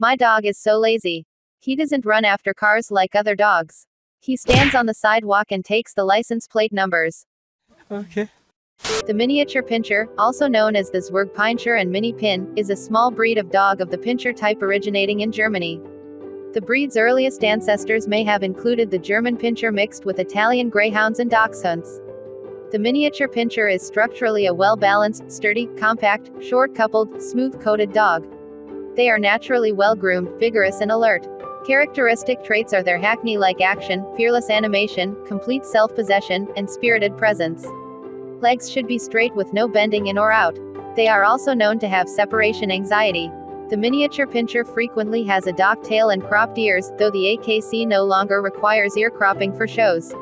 My dog is so lazy. He doesn't run after cars like other dogs. He stands on the sidewalk and takes the license plate numbers. Okay. The Miniature Pinscher, also known as the Zwergpinscher and Mini Pin, is a small breed of dog of the Pinscher type originating in Germany. The breed's earliest ancestors may have included the German Pinscher mixed with Italian Greyhounds and Dachshunds. The Miniature Pinscher is structurally a well-balanced, sturdy, compact, short-coupled, smooth-coated dog. They are naturally well-groomed, vigorous and alert. Characteristic traits are their hackney-like action, fearless animation, complete self-possession, and spirited presence. Legs should be straight with no bending in or out. They are also known to have separation anxiety. The Miniature Pinscher frequently has a docked tail and cropped ears, though the AKC no longer requires ear cropping for shows.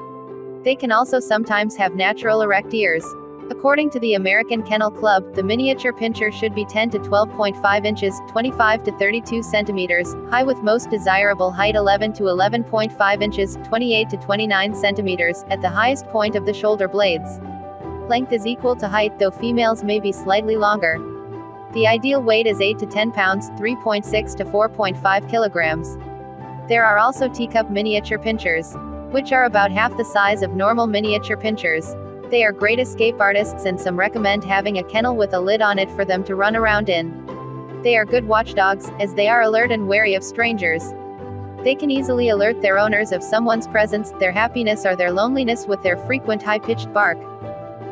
They can also sometimes have natural erect ears. According to the American Kennel Club, the Miniature Pinscher should be 10 to 12.5 inches, 25 to 32 centimeters, high with most desirable height 11 to 11.5 inches, 28 to 29 centimeters, at the highest point of the shoulder blades. Length is equal to height, though females may be slightly longer. The ideal weight is 8 to 10 pounds, 3.6 to 4.5 kilograms. There are also teacup miniature pinschers, which are about half the size of normal miniature pinschers. They are great escape artists, and some recommend having a kennel with a lid on it for them to run around in. They are good watchdogs, as they are alert and wary of strangers. They can easily alert their owners of someone's presence, their happiness or their loneliness with their frequent high-pitched bark.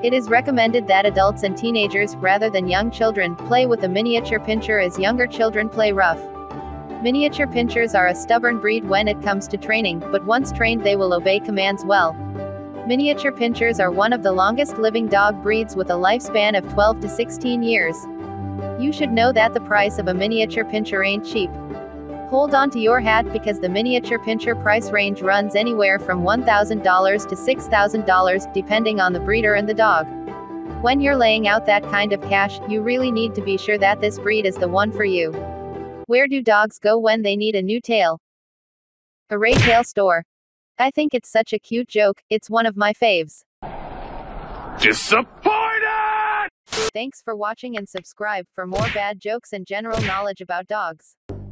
It is recommended that adults and teenagers, rather than young children, play with a Miniature Pinscher as younger children play rough. Miniature Pinschers are a stubborn breed when it comes to training, but once trained they will obey commands well. Miniature Pinschers are one of the longest living dog breeds with a lifespan of 12 to 16 years. You should know that the price of a Miniature Pinscher ain't cheap. Hold on to your hat, because the Miniature Pinscher price range runs anywhere from $1,000 to $6,000, depending on the breeder and the dog. When you're laying out that kind of cash, you really need to be sure that this breed is the one for you. Where do dogs go when they need a new tail? Array Tail Store. I think it's such a cute joke, it's one of my faves. Disappointed! Thanks for watching and subscribe for more bad jokes and general knowledge about dogs.